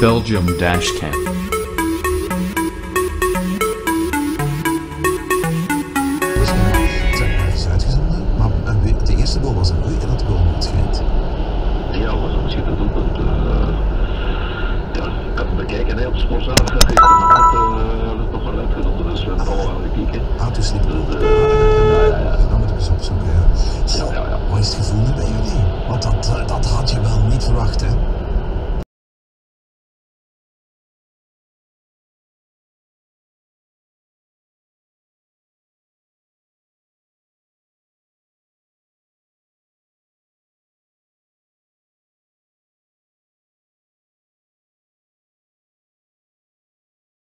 Belgium-Cafe.